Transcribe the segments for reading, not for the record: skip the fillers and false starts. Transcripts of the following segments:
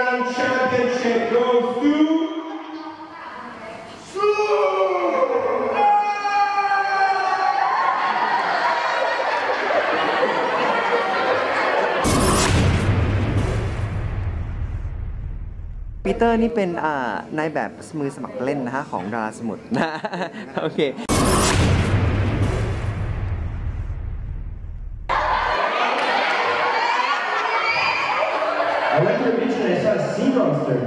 Championship goes toปีเตอร์นี่เป็นนายแบบมือสมัครเล่นนะฮะของดาราสมุทรนะโอเคI went to the beach and I saw a sea monster.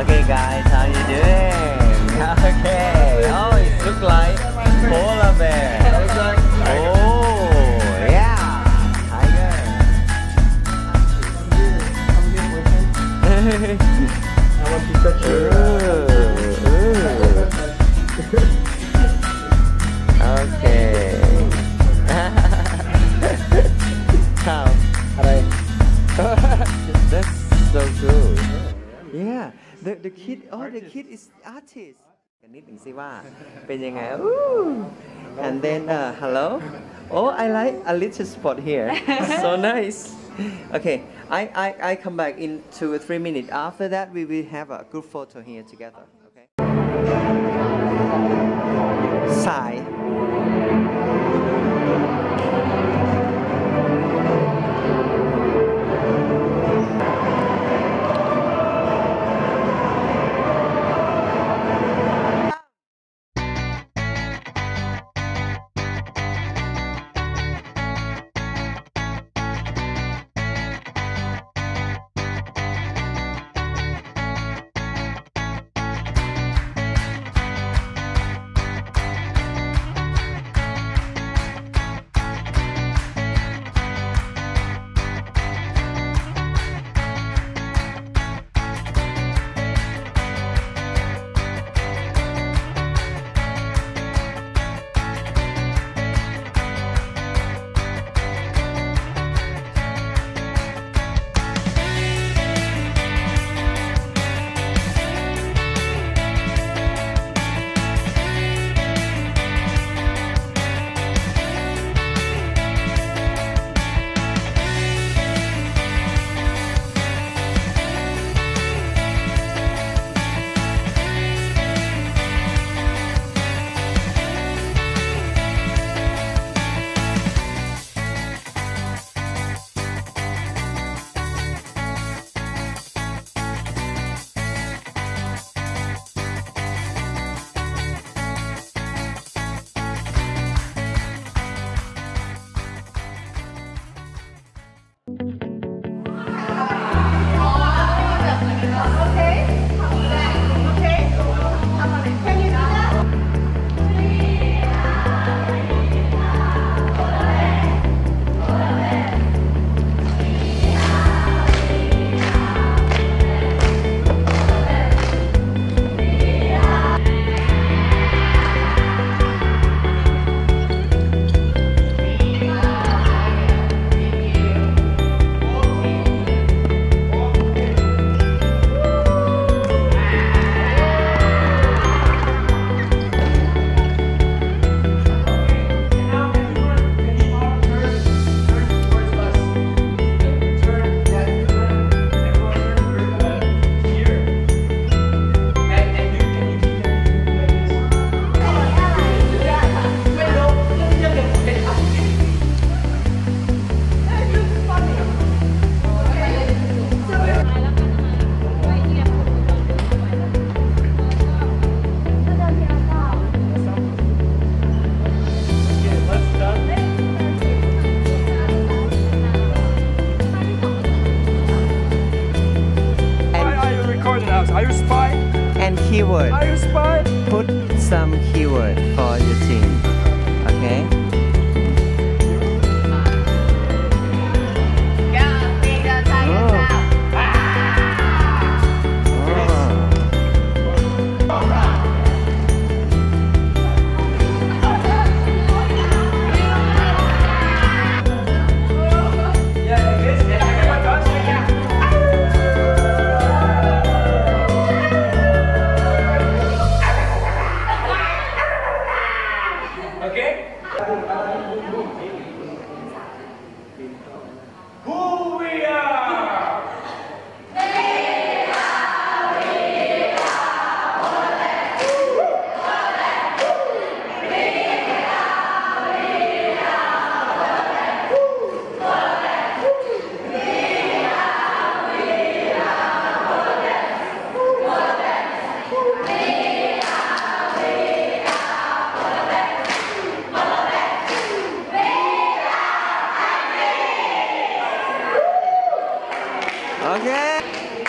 Okay guys, how you doing? Okay, oh, it looks like polar bear. Oh, yeah, tiger. I want to touch you. Okay. How? That's so cool. Yeah. The kid, oh, the kid is artist. And then, hello. Oh, I like a little spot here. So nice. Okay, I come back in 2 or 3 minutes. After that, we will have a good photo here together. Okay. Sigh. keyword. Are you spy? Put some keyword for your team. Okay.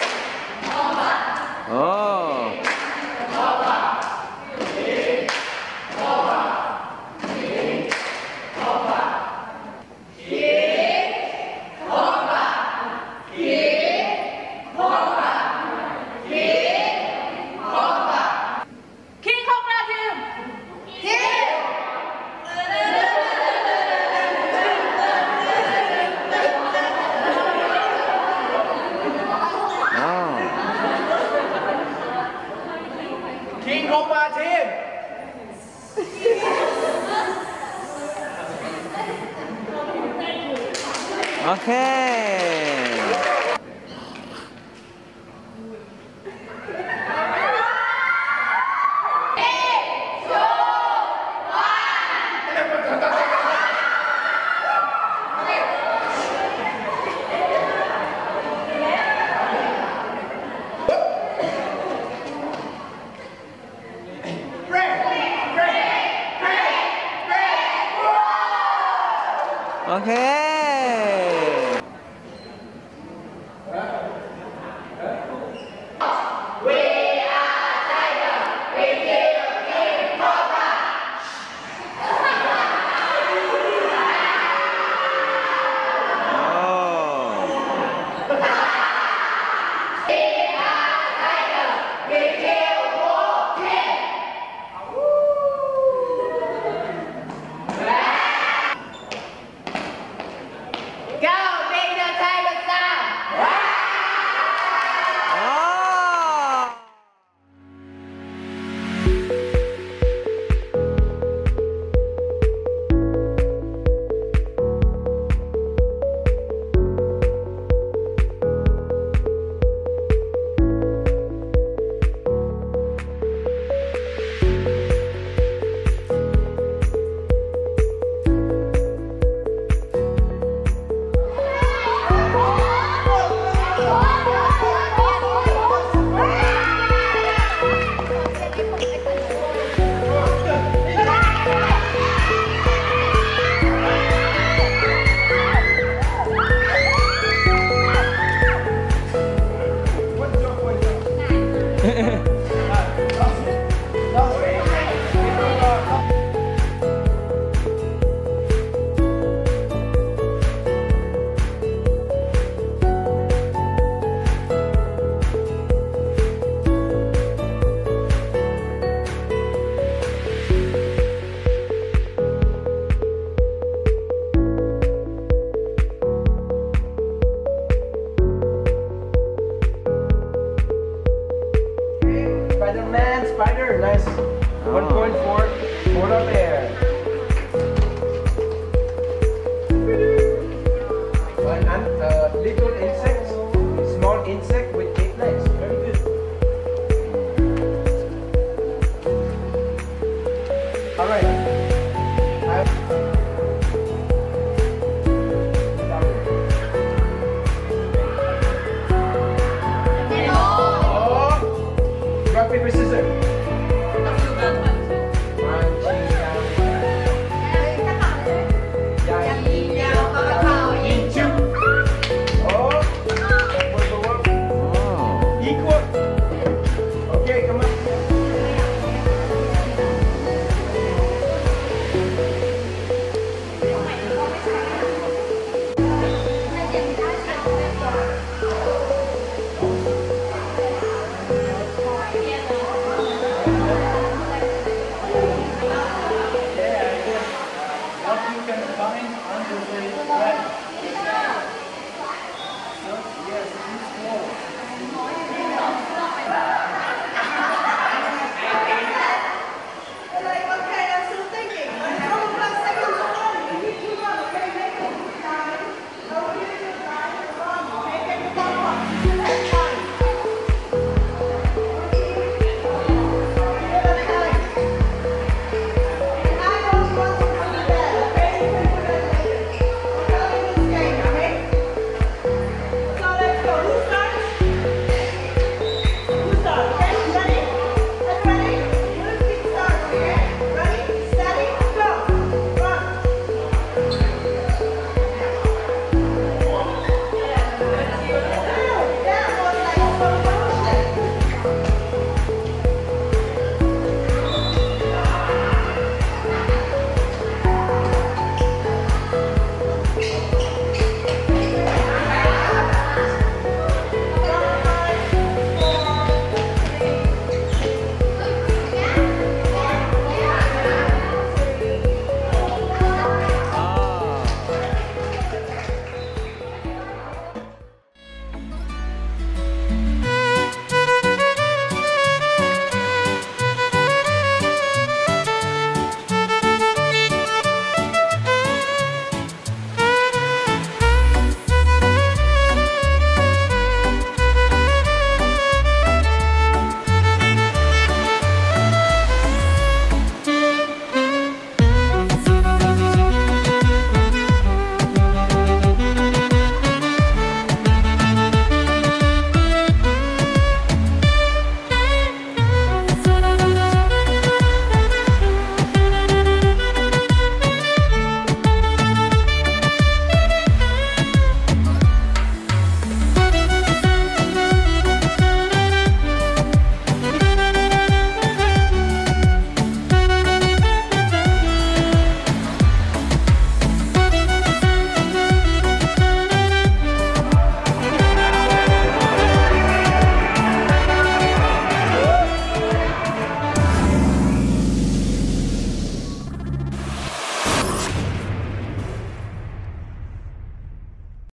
Okay. Oh. Okay. Okay. We are tiger. We kill King Cobra. Oh. We are tiger. We kill Wolfman. Spider-Man, spider, nice. Oh. 1.4, more up there. One and little.